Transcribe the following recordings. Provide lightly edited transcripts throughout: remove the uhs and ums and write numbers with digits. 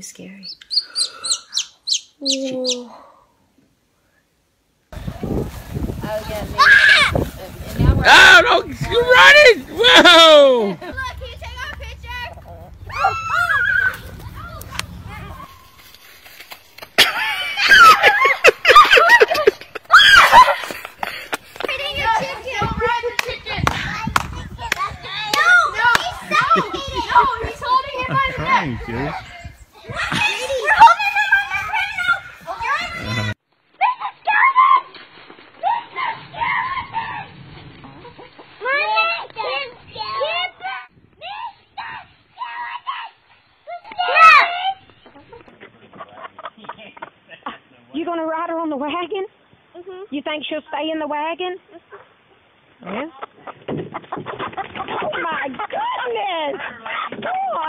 Scary. Ooh. Oh, no, you're running! Whoa! Look, can you take our picture? Hitting your chicken! Don't ride the chicken! No, he's holding him by the neck! You gonna ride her on the wagon? Mm-hmm. You think she'll stay in the wagon? Yeah. Oh my goodness!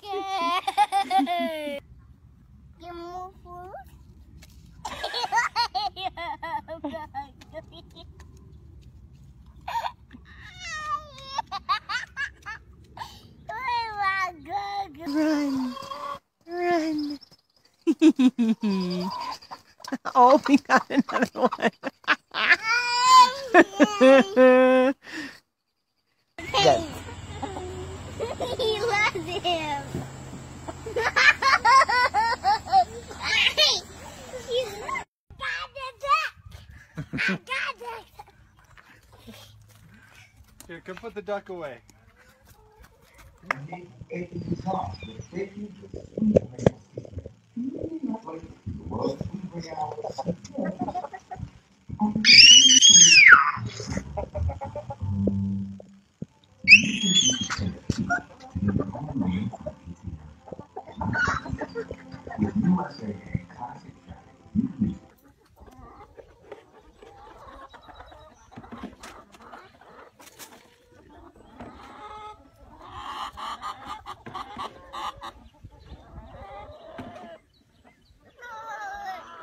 Get more food? Oh, we got another one. He loves him. I got the duck. Here, come put the duck away.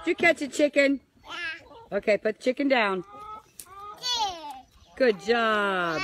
Did you catch a chicken? Okay, put the chicken down. Good job.